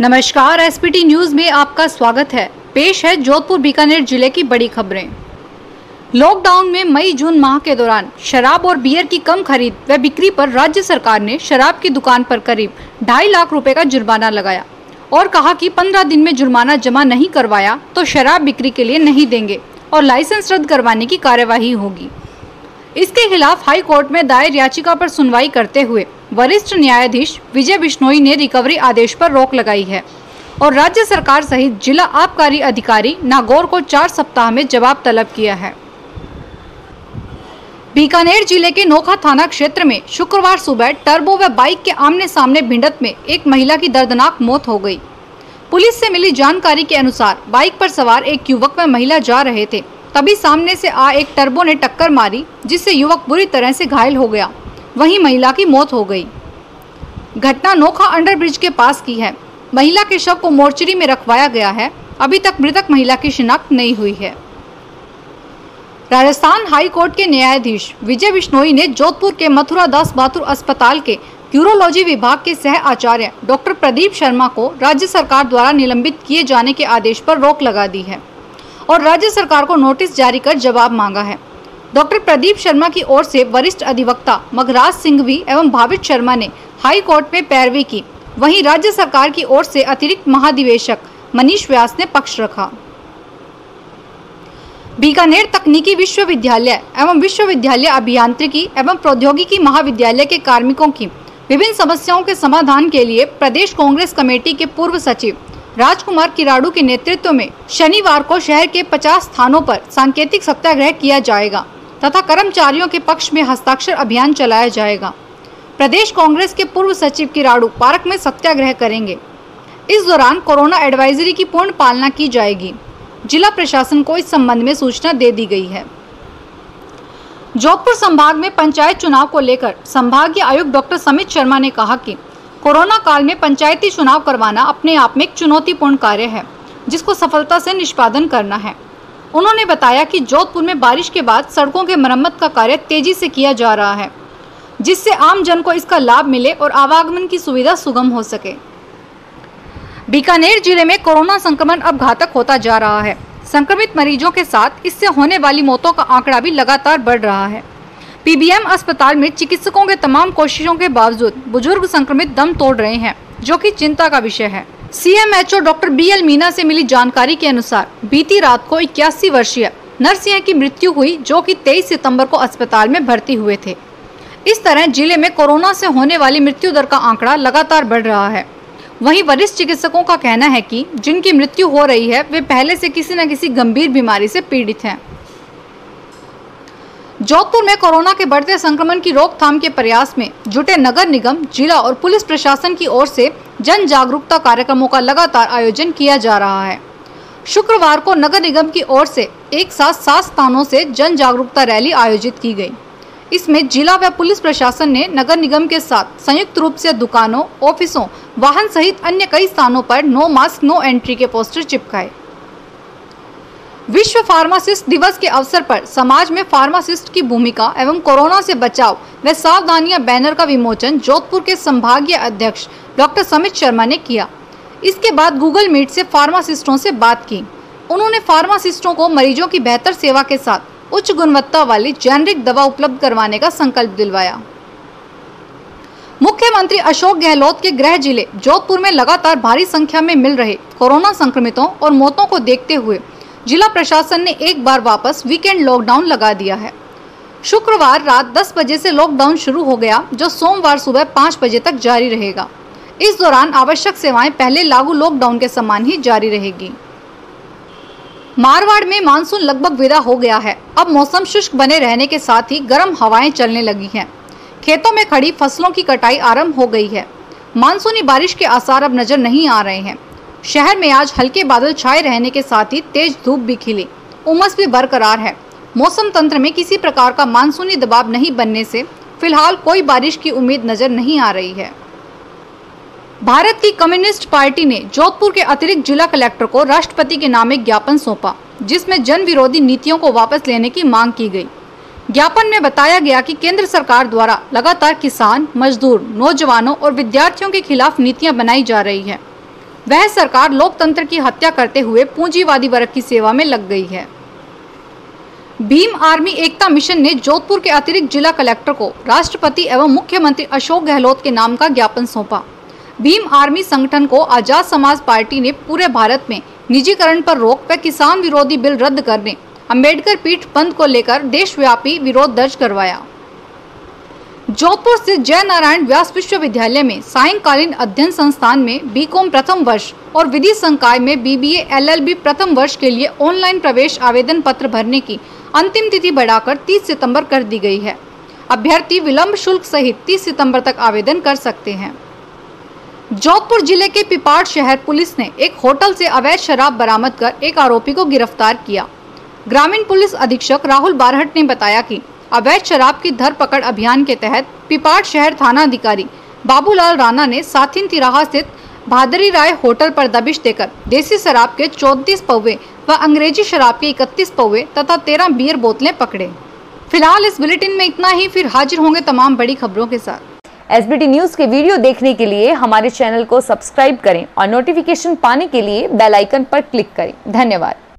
नमस्कार, S P T news में आपका स्वागत है। पेश है जोधपुर बीकानेर जिले की बड़ी खबरें। लॉकडाउन में मई जून माह के दौरान शराब और बियर की कम खरीद व बिक्री पर राज्य सरकार ने शराब की दुकान पर करीब 2.5 लाख रुपए का जुर्माना लगाया और कहा कि 15 दिन में जुर्माना जमा नहीं करवाया तो शराब बिक्री के लिए नहीं देंगे और लाइसेंस रद्द करवाने की कार्यवाही होगी। इसके खिलाफ हाई कोर्ट में दायर याचिका पर सुनवाई करते हुए वरिष्ठ न्यायाधीश विजय बिश्नोई ने रिकवरी आदेश पर रोक लगाई है और राज्य सरकार सहित जिला आबकारी अधिकारी नागौर को 4 सप्ताह में जवाब तलब किया है। बीकानेर जिले के नोखा थाना क्षेत्र में शुक्रवार सुबह टर्बो व बाइक के आमने सामने भिड़ंत में एक महिला की दर्दनाक मौत हो गई। पुलिस से मिली जानकारी के अनुसार बाइक पर सवार एक युवक व महिला जा रहे थे, तभी सामने से आ एक टर्बो ने टक्कर मारी जिससे युवक बुरी तरह से घायल हो गया, वहीं महिला की मौत हो गई। घटना नोखा अंडरब्रिज के पास की है। महिला के शव को मोर्चरी में रखवाया गया है। अभी तक मृतक महिला की शिनाख्त नहीं हुई है। राजस्थान हाई कोर्ट के न्यायाधीश विजय बिश्नोई ने जोधपुर के मथुरा दास माथुर अस्पताल के यूरोलॉजी विभाग के सह आचार्य डॉ. प्रदीप शर्मा को राज्य सरकार द्वारा निलंबित किए जाने के आदेश पर रोक लगा दी है और राज्य सरकार को नोटिस जारी कर जवाब मांगा है। डॉ. प्रदीप शर्मा की ओर से वरिष्ठ अधिवक्ता मगराज सिंघवी एवं भाविश शर्मा ने हाई कोर्ट में पैरवी की। वहीं राज्य सरकार की ओर से अतिरिक्त महाधिवेशक मनीष व्यास ने पक्ष रखा। बीकानेर तकनीकी विश्वविद्यालय एवं विश्वविद्यालय अभियांत्रिकी एवं प्रौद्योगिकी महाविद्यालय के कार्मिकों की विभिन्न समस्याओं के समाधान के लिए प्रदेश कांग्रेस कमेटी के पूर्व सचिव राजकुमार किराड़ू के नेतृत्व में शनिवार को शहर के 50 स्थानों पर सांकेतिक सत्याग्रह किया जाएगा तथा कर्मचारियों के पक्ष में हस्ताक्षर अभियान चलाया जाएगा। प्रदेश कांग्रेस के पूर्व सचिव किराड़ू पार्क में सत्याग्रह करेंगे। इस दौरान कोरोना एडवाइजरी की पूर्ण पालना की जाएगी। जिला प्रशासन को इस संबंध में सूचना दे दी गई है। जोधपुर संभाग में पंचायत चुनाव को लेकर संभागीय आयुक्त डॉ. समित शर्मा ने कहा कि कोरोना काल में पंचायती चुनाव करवाना अपने आप में एक चुनौतीपूर्ण कार्य है जिसको सफलता से निष्पादन करना है। उन्होंने बताया कि जोधपुर में बारिश के बाद सड़कों के मरम्मत का कार्य तेजी से किया जा रहा है जिससे आम जन को इसका लाभ मिले और आवागमन की सुविधा सुगम हो सके। बीकानेर जिले में कोरोना संक्रमण अब घातक होता जा रहा है। संक्रमित मरीजों के साथ इससे होने वाली मौतों का आंकड़ा भी लगातार बढ़ रहा है। पीबीएम अस्पताल में चिकित्सकों के तमाम कोशिशों के बावजूद बुजुर्ग संक्रमित दम तोड़ रहे हैं, जो कि चिंता का विषय है। सीएमएचओ डॉ. BL मीना से मिली जानकारी के अनुसार बीती रात को 81 वर्षीय नरसिंह की मृत्यु हुई, जो कि 23 सितंबर को अस्पताल में भर्ती हुए थे। इस तरह जिले में कोरोना से होने वाली मृत्यु दर का आंकड़ा लगातार बढ़ रहा है। वहीं वरिष्ठ चिकित्सकों का कहना है कि जिनकी मृत्यु हो रही है वे पहले से किसी न किसी गंभीर बीमारी से पीड़ित हैं। जोधपुर में कोरोना के बढ़ते संक्रमण की रोकथाम के प्रयास में जुटे नगर निगम, जिला और पुलिस प्रशासन की ओर से जन जागरूकता कार्यक्रमों का लगातार आयोजन किया जा रहा है। शुक्रवार को नगर निगम की ओर से एक साथ 7 स्थानों से जन जागरूकता रैली आयोजित की गई। इसमें जिला व पुलिस प्रशासन ने नगर निगम के साथ संयुक्त रूप से दुकानों, ऑफिसों, वाहन सहित अन्य कई स्थानों पर नो मास्क नो एंट्री के पोस्टर चिपकाए। विश्व फार्मासिस्ट दिवस के अवसर पर समाज में फार्मासिस्ट की भूमिका एवं कोरोना से बचाव व सावधानियां बैनर का विमोचन जोधपुर के संभागीय अध्यक्ष डॉ. समित शर्मा ने किया। इसके बाद गूगल मीट से फार्मासिस्टों से बात की। उन्होंने फार्मासिस्टों को मरीजों की बेहतर सेवा के साथ उच्च गुणवत्ता वाली जेनरिक दवा उपलब्ध करवाने का संकल्प दिलवाया। मुख्यमंत्री अशोक गहलोत के गृह जिले जोधपुर में लगातार भारी संख्या में मिल रहे कोरोना संक्रमितों और मौतों को देखते हुए जिला प्रशासन ने एक बार वापस वीकेंड लॉकडाउन लगा दिया है। शुक्रवार रात 10 बजे से लॉकडाउन शुरू हो गया, जो सोमवार सुबह 5 बजे तक जारी रहेगा। इस दौरान आवश्यक सेवाएं पहले लागू लॉकडाउन के समान ही जारी रहेगी। मारवाड़ में मानसून लगभग विदा हो गया है। अब मौसम शुष्क बने रहने के साथ ही गर्म हवाएं चलने लगी हैं। खेतों में खड़ी फसलों की कटाई आरंभ हो गई है। मानसूनी बारिश के आसार अब नजर नहीं आ रहे हैं। शहर में आज हल्के बादल छाए रहने के साथ ही तेज धूप भी खिली। उमस भी बरकरार है। मौसम तंत्र में किसी प्रकार का मानसूनी दबाव नहीं बनने से फिलहाल कोई बारिश की उम्मीद नजर नहीं आ रही है। भारत की कम्युनिस्ट पार्टी ने जोधपुर के अतिरिक्त जिला कलेक्टर को राष्ट्रपति के नाम एक ज्ञापन सौंपा, जिसमें जन विरोधी नीतियों को वापस लेने की मांग की गई। ज्ञापन में बताया गया कि केंद्र सरकार द्वारा लगातार किसान, मजदूर, नौजवानों और विद्यार्थियों के खिलाफ नीतियाँ बनाई जा रही है। वह सरकार लोकतंत्र की हत्या करते हुए पूंजीवादी वर्ग की सेवा में लग गई है। भीम आर्मी एकता मिशन ने जोधपुर के अतिरिक्त जिला कलेक्टर को राष्ट्रपति एवं मुख्यमंत्री अशोक गहलोत के नाम का ज्ञापन सौंपा। भीम आर्मी संगठन को आजाद समाज पार्टी ने पूरे भारत में निजीकरण पर रोक व किसान विरोधी बिल रद्द करने, अम्बेडकर पीठ बंद को लेकर देशव्यापी विरोध दर्ज करवाया। जोधपुर स्थित जयनारायण व्यास विश्वविद्यालय में सायंकालीन अध्ययन संस्थान में बीकॉम प्रथम वर्ष और विधि संकाय में बीबीए एलएलबी प्रथम वर्ष के लिए ऑनलाइन प्रवेश आवेदन पत्र भरने की अंतिम तिथि बढ़ाकर 30 सितंबर कर दी गई है। अभ्यर्थी विलंब शुल्क सहित 30 सितंबर तक आवेदन कर सकते हैं। जोधपुर जिले के पिपाड़ शहर पुलिस ने एक होटल से अवैध शराब बरामद कर एक आरोपी को गिरफ्तार किया। ग्रामीण पुलिस अधीक्षक राहुल बारहट ने बताया कि अवैध शराब की धरपकड़ अभियान के तहत पिपाड़ शहर थाना अधिकारी बाबूलाल राणा ने साथिन तिराहा स्थित भादरी राय होटल पर दबिश देकर देसी शराब के 34 पौवे व अंग्रेजी शराब के 31 पौवे तथा 13 बियर बोतलें पकड़े। फिलहाल इस बुलेटिन में इतना ही, फिर हाजिर होंगे तमाम बड़ी खबरों के साथ। SBT न्यूज के वीडियो देखने के लिए हमारे चैनल को सब्सक्राइब करें और नोटिफिकेशन पाने के लिए बेल आइकन पर क्लिक करें। धन्यवाद।